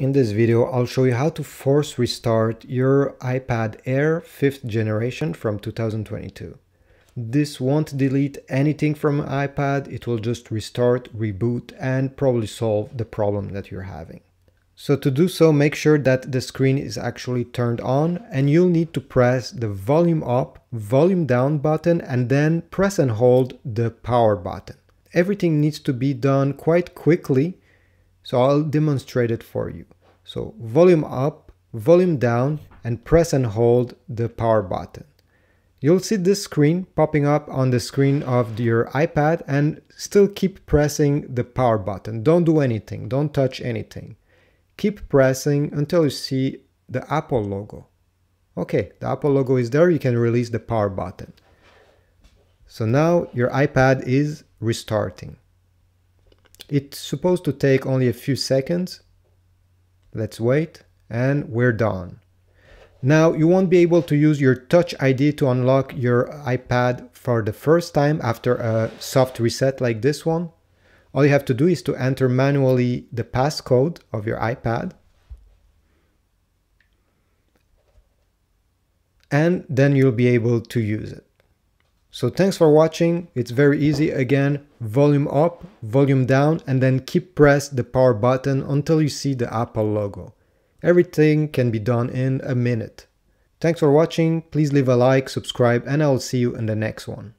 In this video, I'll show you how to force restart your iPad Air 5th generation from 2022. This won't delete anything from iPad, it will just restart, reboot, and probably solve the problem that you're having. So to do so, make sure that the screen is actually turned on, and you'll need to press the volume up, volume down button, and then press and hold the power button. Everything needs to be done quite quickly, so I'll demonstrate it for you. So volume up, volume down, and press and hold the power button. You'll see this screen popping up on the screen of your iPad, and still keep pressing the power button. Don't do anything, don't touch anything. Keep pressing until you see the Apple logo. Okay, the Apple logo is there, you can release the power button. So now your iPad is restarting. It's supposed to take only a few seconds. Let's wait, and we're done. Now you won't be able to use your Touch ID to unlock your iPad for the first time after a soft reset like this one. All you have to do is to enter manually the passcode of your iPad, and then you'll be able to use it. So thanks for watching. It's very easy. Again, volume up, volume down, and then keep press the power button until you see the Apple logo. Everything can be done in a minute. Thanks for watching. Please leave a like, subscribe, and I'll see you in the next one.